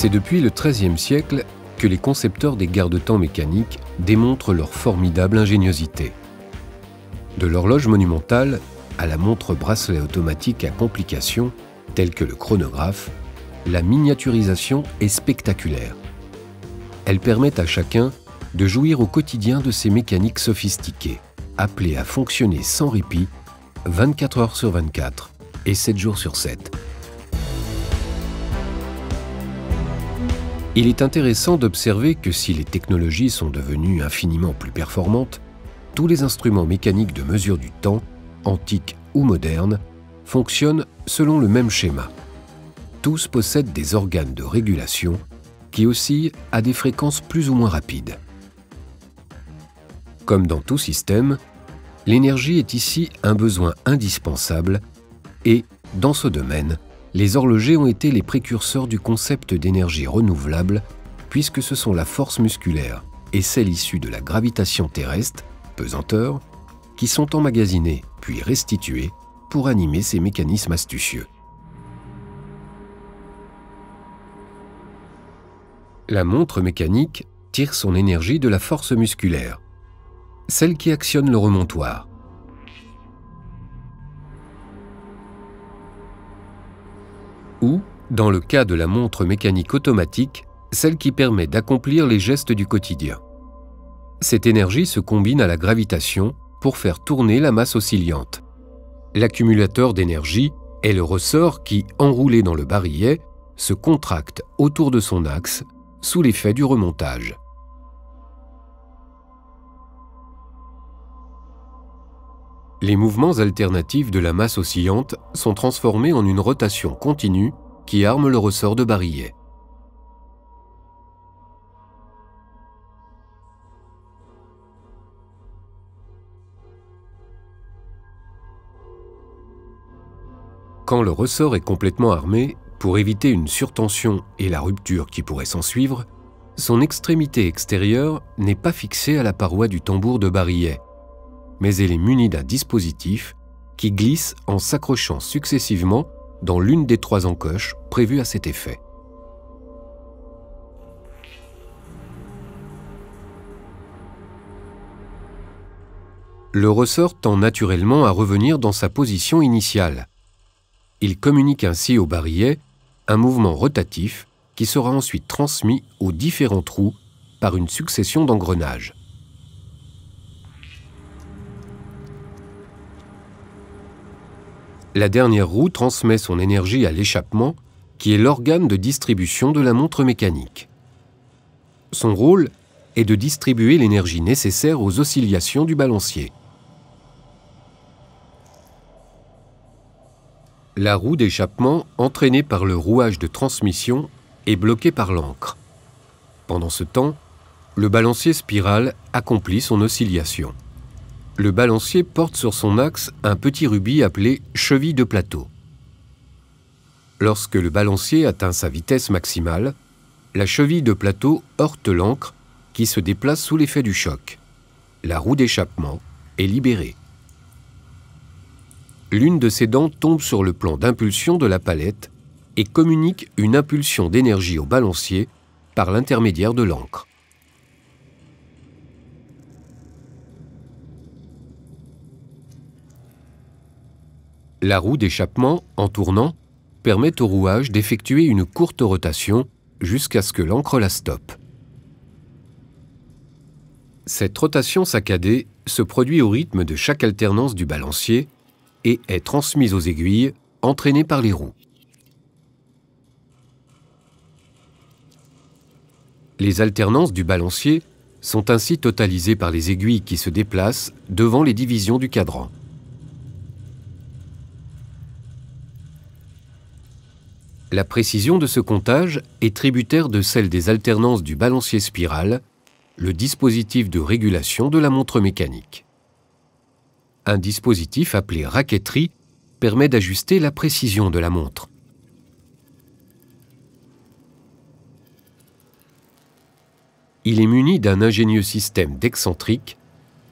C'est depuis le XIIIe siècle que les concepteurs des garde-temps mécaniques démontrent leur formidable ingéniosité. De l'horloge monumentale à la montre bracelet automatique à complications, telle que le chronographe, la miniaturisation est spectaculaire. Elle permet à chacun de jouir au quotidien de ces mécaniques sophistiquées, appelées à fonctionner sans répit, 24 heures sur 24 et 7 jours sur 7. Il est intéressant d'observer que si les technologies sont devenues infiniment plus performantes, tous les instruments mécaniques de mesure du temps, antiques ou modernes, fonctionnent selon le même schéma. Tous possèdent des organes de régulation qui oscillent à des fréquences plus ou moins rapides. Comme dans tout système, l'énergie est ici un besoin indispensable et, dans ce domaine, les horlogers ont été les précurseurs du concept d'énergie renouvelable puisque ce sont la force musculaire et celle issue de la gravitation terrestre, pesanteur, qui sont emmagasinées puis restituées pour animer ces mécanismes astucieux. La montre mécanique tire son énergie de la force musculaire, celle qui actionne le remontoir. Ou, dans le cas de la montre mécanique automatique, celle qui permet d'accomplir les gestes du quotidien. Cette énergie se combine à la gravitation pour faire tourner la masse oscillante. L'accumulateur d'énergie est le ressort qui, enroulé dans le barillet, se contracte autour de son axe sous l'effet du remontage. Les mouvements alternatifs de la masse oscillante sont transformés en une rotation continue qui arme le ressort de barillet. Quand le ressort est complètement armé, pour éviter une surtension et la rupture qui pourrait s'ensuivre, son extrémité extérieure n'est pas fixée à la paroi du tambour de barillet, mais elle est munie d'un dispositif qui glisse en s'accrochant successivement dans l'une des trois encoches prévues à cet effet. Le ressort tend naturellement à revenir dans sa position initiale. Il communique ainsi au barillet un mouvement rotatif qui sera ensuite transmis aux différents trous par une succession d'engrenages. La dernière roue transmet son énergie à l'échappement, qui est l'organe de distribution de la montre mécanique. Son rôle est de distribuer l'énergie nécessaire aux oscillations du balancier. La roue d'échappement, entraînée par le rouage de transmission, est bloquée par l'ancre. Pendant ce temps, le balancier spirale accomplit son oscillation. Le balancier porte sur son axe un petit rubis appelé cheville de plateau. Lorsque le balancier atteint sa vitesse maximale, la cheville de plateau heurte l'ancre qui se déplace sous l'effet du choc. La roue d'échappement est libérée. L'une de ses dents tombe sur le plan d'impulsion de la palette et communique une impulsion d'énergie au balancier par l'intermédiaire de l'ancre. La roue d'échappement, en tournant, permet au rouage d'effectuer une courte rotation jusqu'à ce que l'ancre la stoppe. Cette rotation saccadée se produit au rythme de chaque alternance du balancier et est transmise aux aiguilles, entraînées par les roues. Les alternances du balancier sont ainsi totalisées par les aiguilles qui se déplacent devant les divisions du cadran. La précision de ce comptage est tributaire de celle des alternances du balancier spirale, le dispositif de régulation de la montre mécanique. Un dispositif appelé raquetterie permet d'ajuster la précision de la montre. Il est muni d'un ingénieux système d'excentrique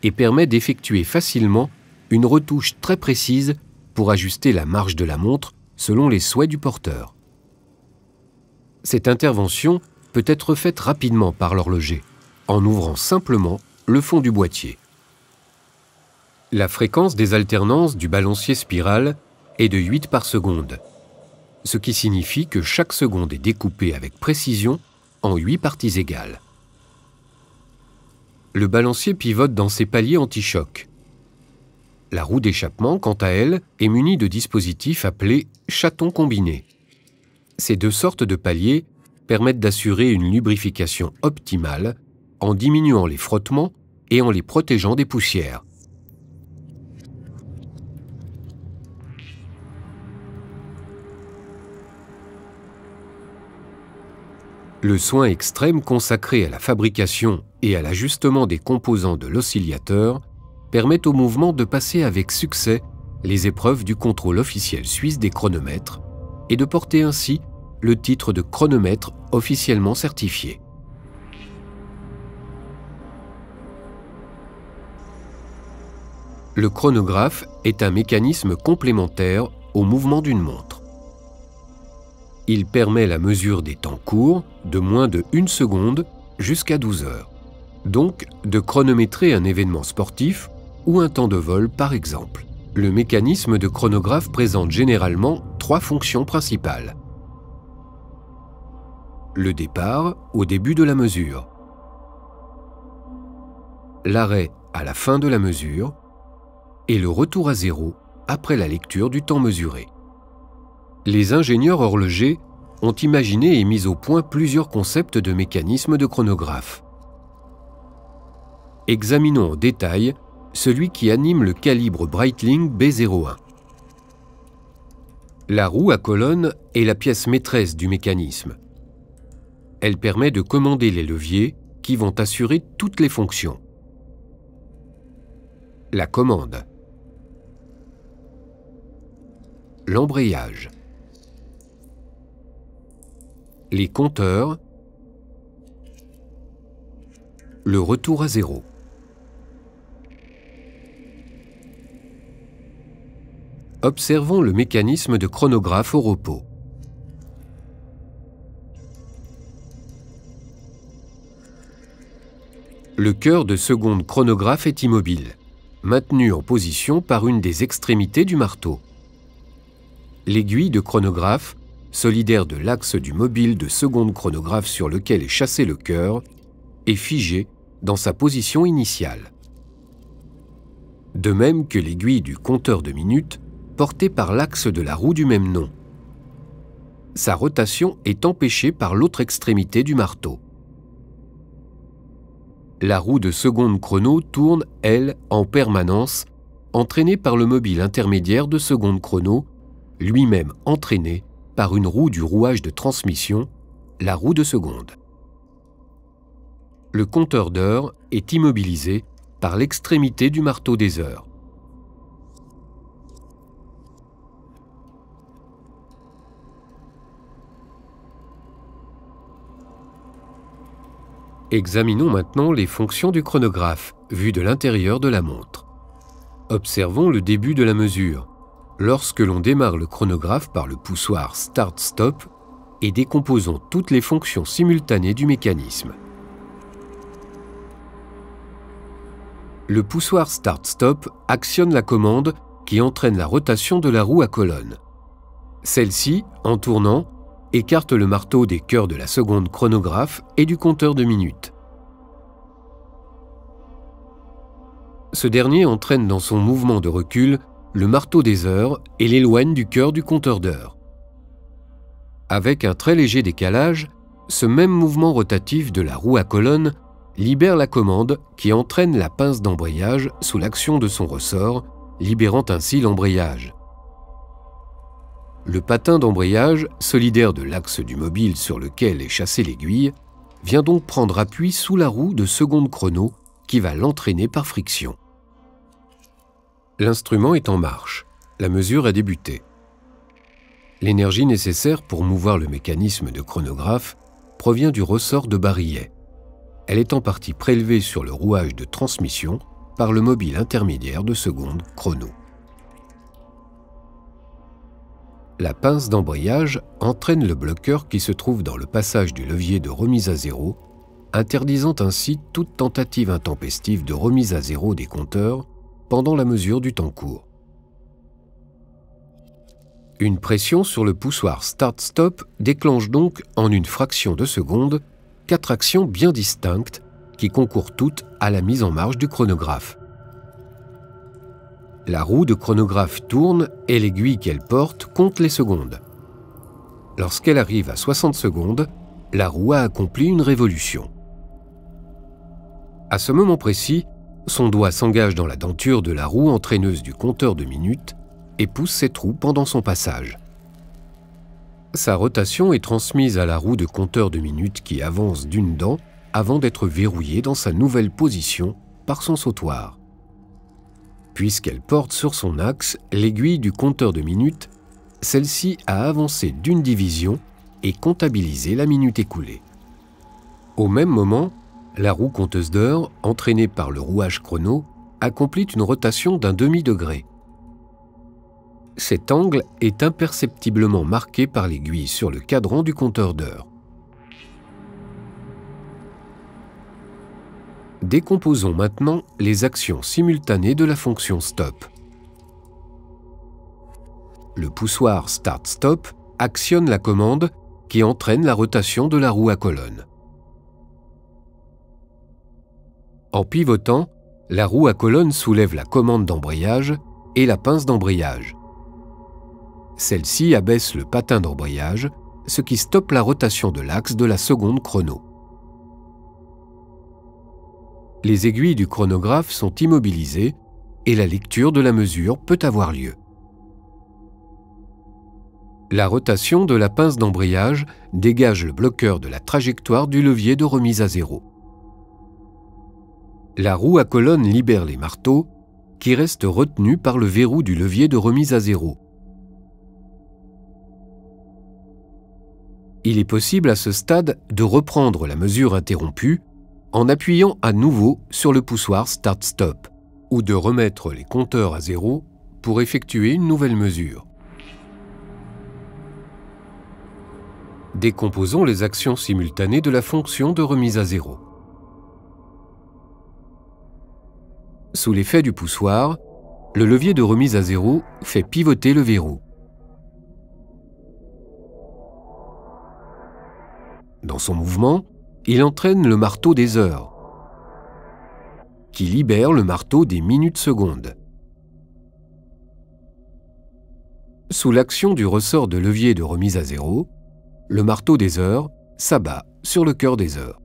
et permet d'effectuer facilement une retouche très précise pour ajuster la marche de la montre selon les souhaits du porteur. Cette intervention peut être faite rapidement par l'horloger, en ouvrant simplement le fond du boîtier. La fréquence des alternances du balancier spiral est de 8 par seconde, ce qui signifie que chaque seconde est découpée avec précision en 8 parties égales. Le balancier pivote dans ses paliers anti-choc. La roue d'échappement, quant à elle, est munie de dispositifs appelés chatons combinés. Ces deux sortes de paliers permettent d'assurer une lubrification optimale en diminuant les frottements et en les protégeant des poussières. Le soin extrême consacré à la fabrication et à l'ajustement des composants de l'oscillateur permet au mouvement de passer avec succès les épreuves du contrôle officiel suisse des chronomètres et de porter ainsi le titre de chronomètre officiellement certifié. Le chronographe est un mécanisme complémentaire au mouvement d'une montre. Il permet la mesure des temps courts de moins de 1 seconde jusqu'à 12 heures, donc de chronométrer un événement sportif ou un temps de vol par exemple. Le mécanisme de chronographe présente généralement 3 fonctions principales. Le départ au début de la mesure, l'arrêt à la fin de la mesure et le retour à zéro après la lecture du temps mesuré. Les ingénieurs horlogers ont imaginé et mis au point plusieurs concepts de mécanismes de chronographe. Examinons en détail celui qui anime le calibre Breitling B01. La roue à colonne est la pièce maîtresse du mécanisme. Elle permet de commander les leviers qui vont assurer toutes les fonctions. La commande, l'embrayage, les compteurs, le retour à zéro. Observons le mécanisme de chronographe au repos. Le cœur de seconde chronographe est immobile, maintenu en position par une des extrémités du marteau. L'aiguille de chronographe, solidaire de l'axe du mobile de seconde chronographe sur lequel est chassé le cœur, est figée dans sa position initiale. De même que l'aiguille du compteur de minutes, portée par l'axe de la roue du même nom. Sa rotation est empêchée par l'autre extrémité du marteau. La roue de seconde chrono tourne, elle, en permanence, entraînée par le mobile intermédiaire de seconde chrono, lui-même entraîné par une roue du rouage de transmission, la roue de seconde. Le compteur d'heures est immobilisé par l'extrémité du marteau des heures. Examinons maintenant les fonctions du chronographe, vues de l'intérieur de la montre. Observons le début de la mesure, lorsque l'on démarre le chronographe par le poussoir Start-Stop et décomposons toutes les fonctions simultanées du mécanisme. Le poussoir Start-Stop actionne la commande qui entraîne la rotation de la roue à colonne. Celle-ci, en tournant, écarte le marteau des cœurs de la seconde chronographe et du compteur de minutes. Ce dernier entraîne dans son mouvement de recul le marteau des heures et l'éloigne du cœur du compteur d'heures. Avec un très léger décalage, ce même mouvement rotatif de la roue à colonne libère la commande qui entraîne la pince d'embrayage sous l'action de son ressort, libérant ainsi l'embrayage. Le patin d'embrayage, solidaire de l'axe du mobile sur lequel est chassée l'aiguille, vient donc prendre appui sous la roue de seconde chrono qui va l'entraîner par friction. L'instrument est en marche, la mesure a débuté. L'énergie nécessaire pour mouvoir le mécanisme de chronographe provient du ressort de barillet. Elle est en partie prélevée sur le rouage de transmission par le mobile intermédiaire de seconde chrono. la pince d'embrayage entraîne le bloqueur qui se trouve dans le passage du levier de remise à zéro, interdisant ainsi toute tentative intempestive de remise à zéro des compteurs pendant la mesure du temps court. Une pression sur le poussoir Start-Stop déclenche donc, en une fraction de seconde, 4 actions bien distinctes qui concourent toutes à la mise en marche du chronographe. La roue de chronographe tourne et l'aiguille qu'elle porte compte les secondes. Lorsqu'elle arrive à 60 secondes, la roue a accompli une révolution. À ce moment précis, son doigt s'engage dans la denture de la roue entraîneuse du compteur de minutes et pousse ses trous pendant son passage. Sa rotation est transmise à la roue de compteur de minutes qui avance d'une dent avant d'être verrouillée dans sa nouvelle position par son sautoir. Puisqu'elle porte sur son axe l'aiguille du compteur de minutes, celle-ci a avancé d'une division et comptabilisé la minute écoulée. Au même moment, la roue compteuse d'heures, entraînée par le rouage chrono, accomplit une rotation d'un demi-degré. Cet angle est imperceptiblement marqué par l'aiguille sur le cadran du compteur d'heures. Décomposons maintenant les actions simultanées de la fonction Stop. Le poussoir Start-Stop actionne la commande qui entraîne la rotation de la roue à colonne. En pivotant, la roue à colonne soulève la commande d'embrayage et la pince d'embrayage. Celle-ci abaisse le patin d'embrayage, ce qui stoppe la rotation de l'axe de la seconde chrono. Les aiguilles du chronographe sont immobilisées et la lecture de la mesure peut avoir lieu. La rotation de la pince d'embrayage dégage le bloqueur de la trajectoire du levier de remise à zéro. La roue à colonne libère les marteaux, qui restent retenus par le verrou du levier de remise à zéro. Il est possible à ce stade de reprendre la mesure interrompue en appuyant à nouveau sur le poussoir Start-Stop ou de remettre les compteurs à zéro pour effectuer une nouvelle mesure. Décomposons les actions simultanées de la fonction de remise à zéro. Sous l'effet du poussoir, le levier de remise à zéro fait pivoter le verrou. Dans son mouvement, il entraîne le marteau des heures, qui libère le marteau des minutes-secondes. Sous l'action du ressort de levier de remise à zéro, le marteau des heures s'abat sur le cœur des heures.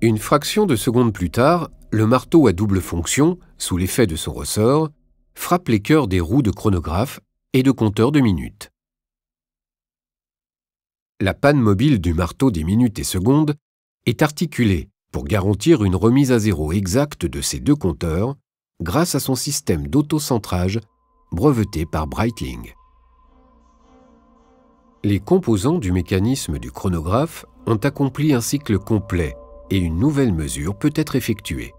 Une fraction de seconde plus tard, le marteau à double fonction, sous l'effet de son ressort, frappe les cœurs des roues de chronographe et de compteur de minutes. La panne mobile du marteau des minutes et secondes est articulée pour garantir une remise à zéro exacte de ces deux compteurs grâce à son système d'autocentrage breveté par Breitling. Les composants du mécanisme du chronographe ont accompli un cycle complet et une nouvelle mesure peut être effectuée.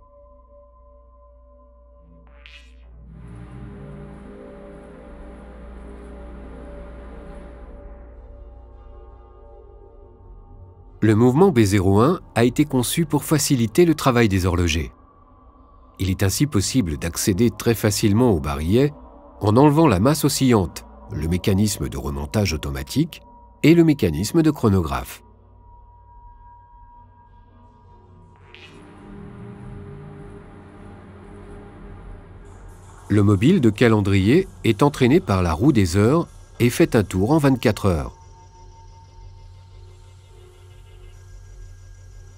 Le mouvement B01 a été conçu pour faciliter le travail des horlogers. Il est ainsi possible d'accéder très facilement au barillet en enlevant la masse oscillante, le mécanisme de remontage automatique et le mécanisme de chronographe. Le mobile de calendrier est entraîné par la roue des heures et fait un tour en 24 heures.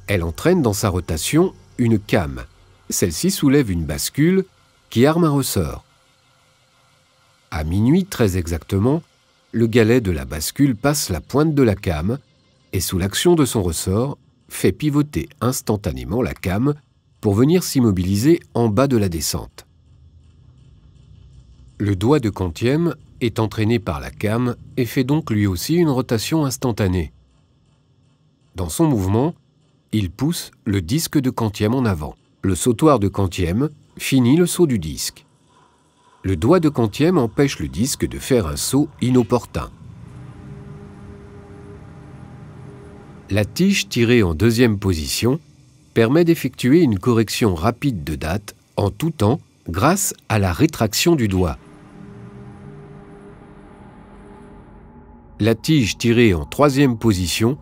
Elle entraîne dans sa rotation une came. Celle-ci soulève une bascule qui arme un ressort. À minuit très exactement, le galet de la bascule passe la pointe de la came et sous l'action de son ressort, fait pivoter instantanément la came pour venir s'immobiliser en bas de la descente. Le doigt de quantième est entraîné par la came et fait donc lui aussi une rotation instantanée. Dans son mouvement, il pousse le disque de quantième en avant. Le sautoir de quantième finit le saut du disque. le doigt de Quantième empêche le disque de faire un saut inopportun. La tige tirée en deuxième position permet d'effectuer une correction rapide de date en tout temps grâce à la rétraction du doigt. La tige tirée en troisième position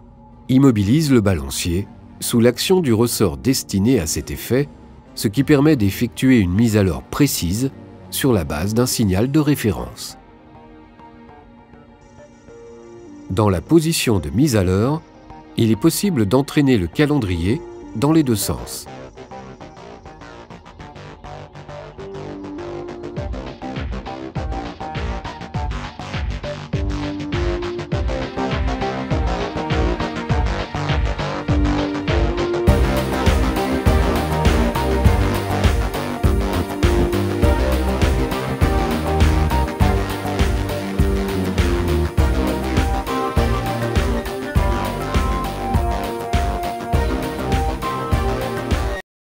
immobilise le balancier sous l'action du ressort destiné à cet effet, ce qui permet d'effectuer une mise à l'heure précise sur la base d'un signal de référence. Dans la position de mise à l'heure, il est possible d'entraîner le calendrier dans les deux sens.